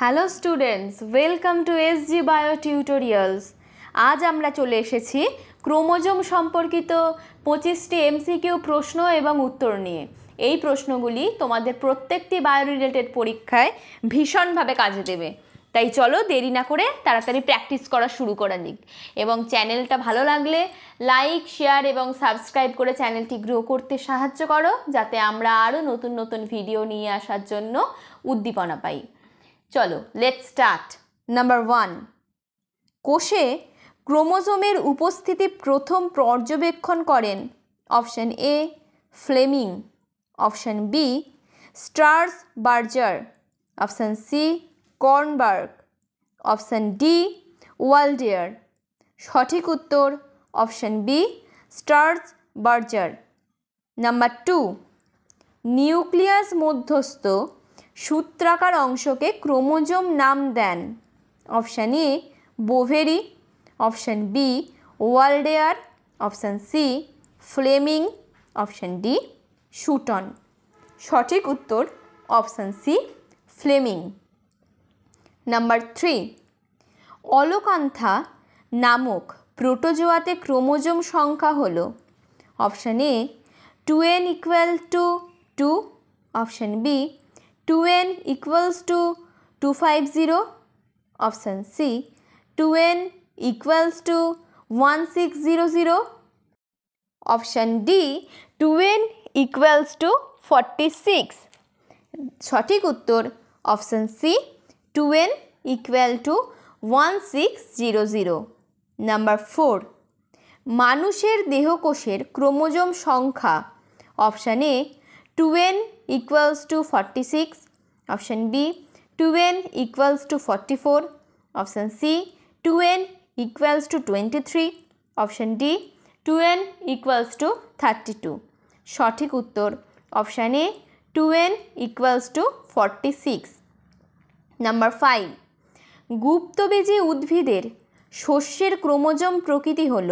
Hello students, welcome to SG bio tutorials. আজ আমরা চলে এসেছি ক্রোমোজোম সম্পর্কিত 25টি এমসিকিউ প্রশ্ন এবং উত্তর নিয়ে। এই প্রশ্নগুলি তোমাদের প্রত্যেকটি বায়ো রিলেটেড পরীক্ষায় ভীষণভাবে কাজে দেবে। তাই চলো দেরি না করে তাড়াতাড়ি প্র্যাকটিস করা শুরু করা যাক। এবং চ্যানেলটা ভালো লাগলে লাইক, শেয়ার এবং সাবস্ক্রাইব করে চ্যানেলটি গ্রো করতে সাহায্য করো, যাতে আমরা আরও নতুন নতুন ভিডিও নিয়ে আসার জন্য উদ্দীপনা পাই। চলো লেটস স্টার্ট। নাম্বার ওয়ান, কোষে ক্রোমোজোমের উপস্থিতি প্রথম পর্যবেক্ষণ করেন option A Fleming, option B Strasburger, option C Kornberg, option D Waldeyer. সঠিক উত্তর option B Strasburger. Number two, nucleus মধ্যস্থ সূত্রাকার অংশকে ক্রোমোজোম নাম দেন option A Boveri, option B Waldeyer, option C Fleming, option D Sutton. সঠিক উত্তর option C Fleming. Number three, Aulacantha নামক প্রোটোজোয়াতে ক্রোমোজোম সংখ্যা হল option A 2n = 2, option B 2n = 250, option C 2n = 1600, option D 2n = 46। সঠিক উত্তর option C 2n = 1600। Number four, মানুষের দেহকোষের ক্রোমোজোম সংখ্যা option A 2n = 46, option B 2n = 44, option C 2n = 23, option D 2n = 32। সঠিক উত্তর option A 2n = 46। Number five, গুপ্তবীজী উদ্ভিদের শস্যের ক্রোমোজোম প্রকৃতি হল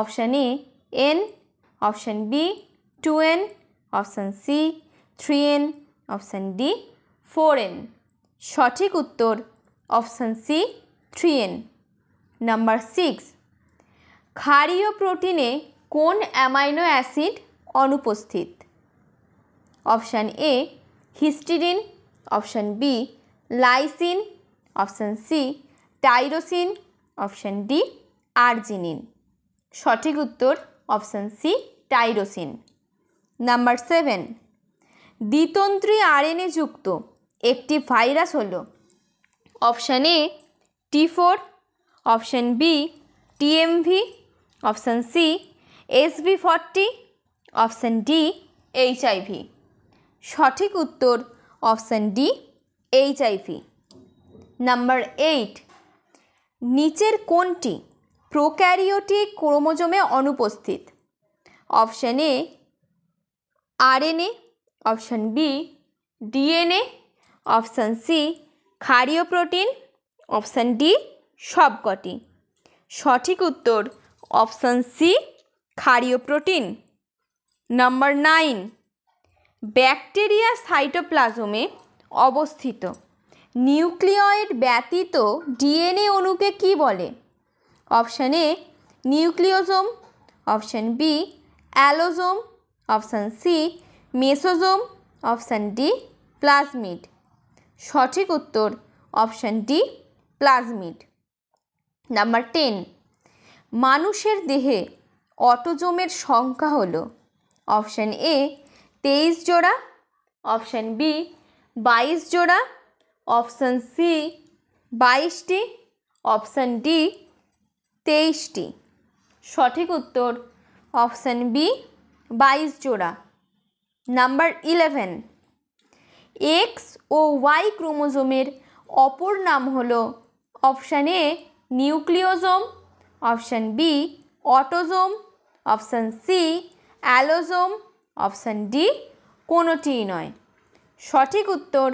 option A n, option B 2n, option C 3n, option D 4n। সঠিক উত্তর option C 3n। Number six, ক্ষারীয় প্রোটিনে কোন অ্যামাইনো অ্যাসিড অনুপস্থিত option A histidine, option B lysine, option C tyrosine, option D arginine. সঠিক উত্তর option C tyrosine. Number seven, দ্বিতন্ত্রী RNA যুক্ত একটি ভাইরাস হল option A T4, option B TMV, option C SV40, option D HIV। সঠিক উত্তর option D HIV। Number eight, নিচের কোনটি প্রোক্যারিওটিক ক্রোমোজোমে অনুপস্থিত option A RNA, option B DNA, option C ক্ষারীয় প্রোটিন, অপশান ডি সবকটি। সঠিক উত্তর অপশান সি ক্ষারীয় প্রোটিন। নাম্বার নাইন, ব্যাকটেরিয়া সাইটোপ্লাজমে অবস্থিত নিউক্লিয়য়েড ব্যতীত DNA অণুকে কি বলে option A nucleosome, option B allosome, option C mesosome, option D plasmid. সঠিক উত্তর option D plasmid. Number ten, মানুষের দেহে অটোজোমের সংখ্যা হল অপশান এ 23 জোড়া, অপশান বি 22 জোড়া, অপশান সি 22টি, অপশান ডি 23টি। সঠিক উত্তর অপশান বি 22 জোড়া। নাম্বার 11, এক্স ও ওয়াই ক্রোমোজোমের অপর নাম হল option A nucleosome, option B autosome, option C allosome, option D কোনোটিই নয়। সঠিক উত্তর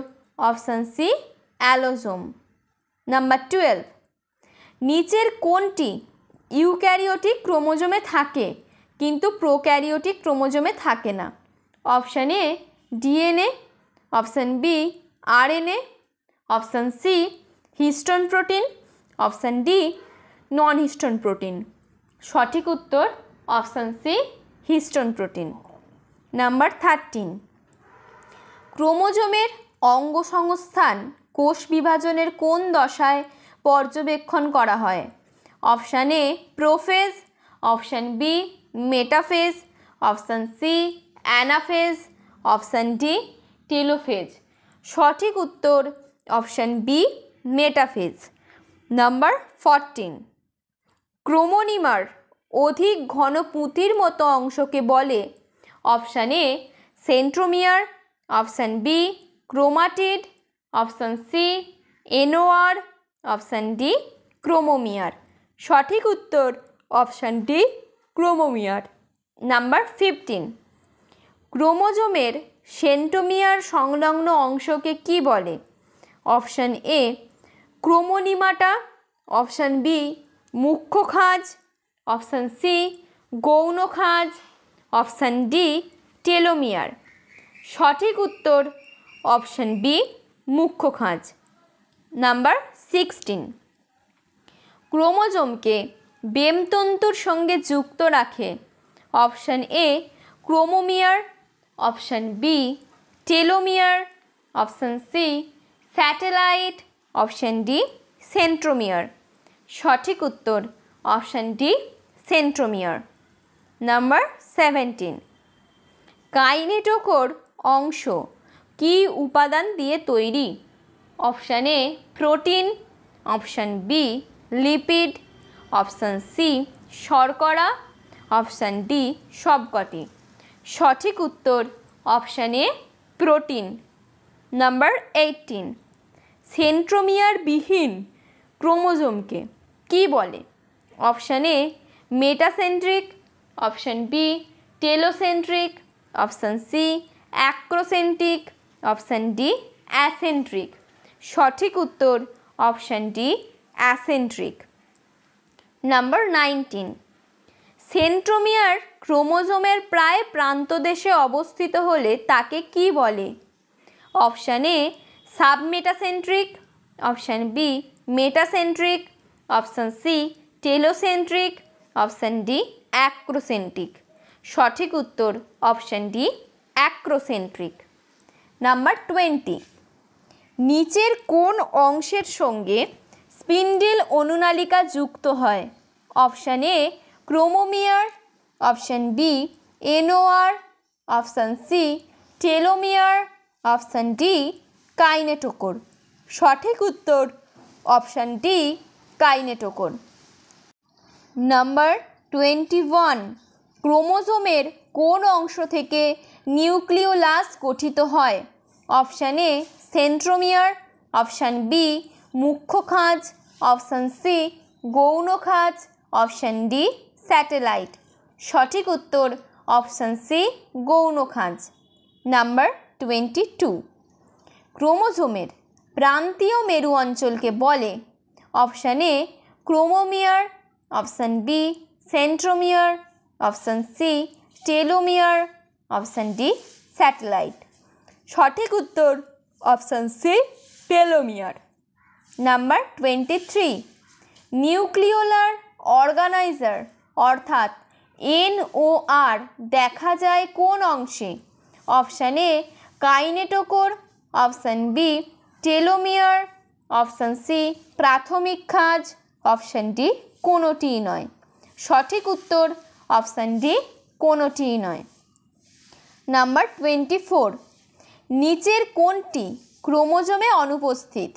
অপশান সি অ্যালোজোম। নাম্বার 12, নিচের কোনটি ইউক্যারিওটিক ক্রোমোজোমে থাকে কিন্তু প্রোক্যারিওটিক ক্রোমোজোমে থাকে না option A DNA, option B RNA, Option C, histone protein. Option D, non-histone protein. সঠিক উত্তর option C histone protein. Number 13, ক্রোমোজোমের অঙ্গ সংস্থান কোষ বিভাজনের কোন দশায় পর্যবেক্ষণ করা হয়? Option A prophase, option B metaphase, option C anaphase, option D telophase. সঠিক উত্তর অপশান বি মেটাফেজ। নাম্বার 14, ক্রোমোনিমার অধিক ঘন পুঁতির মতো অংশকে বলে? Option A centromere, option B chromatid, option C এনোয়ার, অপশান ডি ক্রোমোমিয়ার। সঠিক উত্তর অপশান ডি ক্রোমোমিয়ার। নাম্বার 15, ক্রোমোজোমের সেন্ট্রোমিয়ার সংলগ্ন অংশকে কি বলে? Option A chromonemata, option B মুখ্য খাঁজ, অপশান সি গৌণ খাঁজ, অপশান ডি টেলোমিয়ার। সঠিক উত্তর অপশান বি মুখ্য খাঁজ। নাম্বার 16, ক্রোমোজোমকে বেমতন্তুর সঙ্গে যুক্ত রাখে? Option A chromomere, option B telomere, option C satellite, option D centromere. সঠিক উত্তর option D centromere. Number 17, kinetochore অংশ কি উপাদান দিয়ে তৈরি? Option A protein, option B lipid, option C শর্করা, অপশান ডি সবকটি। সঠিক উত্তর option A protein. Number 18, centromere বিহীন ক্রোমোজোমকে কি বলে? Option A metacentric, option B telocentric, option C acrocentric, option D acentric. সঠিক উত্তর option D acentric. Number 19, centromere ক্রোমোজোমের প্রায় প্রান্তদেশে অবস্থিত হলে তাকে কি বলে? Option A submetacentric, option B metacentric, option C telocentric, option D acrocentric. সঠিক উত্তর অপশান ডি অ্যাক্রোসেন্ট্রিক। নাম্বার 20, নিচের কোন অংশের সঙ্গে স্পিন্ডেল অনুনালিকা যুক্ত হয়? Option A chromomere, option B এনোয়ার, option C telomere, option D kinetochore. সঠিক উত্তর অপশান ডি কাইনেটোকোর। নাম্বার 21, ক্রোমোজোমের কোন অংশ থেকে নিউক্লিওলাস গঠিত হয়? Option A centromere, option B মুখ্য খাঁজ, অপশান সি গৌণ খাঁজ, অপশান ডি স্যাটেলাইট। সঠিক উত্তর অপশান সি গৌণ খাঁজ। নাম্বার 22, ক্রোমোজোমের প্রান্তীয় মেরু অঞ্চলকে বলে? Option A chromomere, option B centromere, option C telomere, option D satellite. সঠিক উত্তর option C telomere. Number 23, nucleolar organiser অর্থাৎ NOR দেখা যায় কোন অংশে? Option A kinetochore, option B telomere, option C প্রাথমিক খাঁজ, অপশান ডি কোনোটিই নয়। সঠিক উত্তর অপশান ডি কোনোটিই নয়। নাম্বার 24, নিচের কোনটি ক্রোমোজোমে অনুপস্থিত?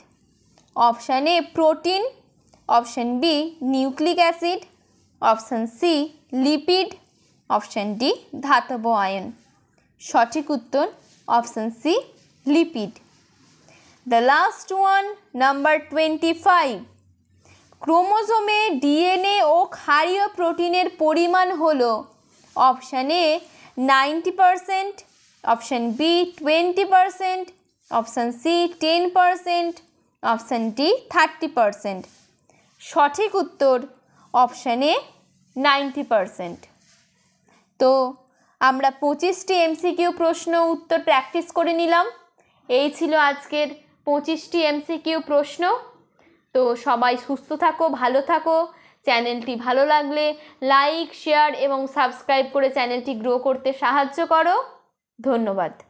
Option A protein, option B nucleic acid, option C lipid, option D ধাতব আয়ন। সঠিক উত্তর option C lipid. The last one, number 25, ক্রোমোজোমে DNA ও ক্ষারীয় প্রোটিনের পরিমাণ হলো? Option A 90%, option B 20%, option C 10%, option D 30%। সঠিক উত্তর অপশান এ 90%। তো আমরা 25টি MCQ প্রশ্ন উত্তর প্র্যাকটিস করে নিলাম। এই ছিল আজকের 25টি এমসিকিউ প্রশ্ন। তো সবাই সুস্থ থাকো, ভালো থাকো। চ্যানেলটি ভালো লাগলে লাইক, শেয়ার এবং সাবস্ক্রাইব করে চ্যানেলটি গ্রো করতে সাহায্য করো। ধন্যবাদ।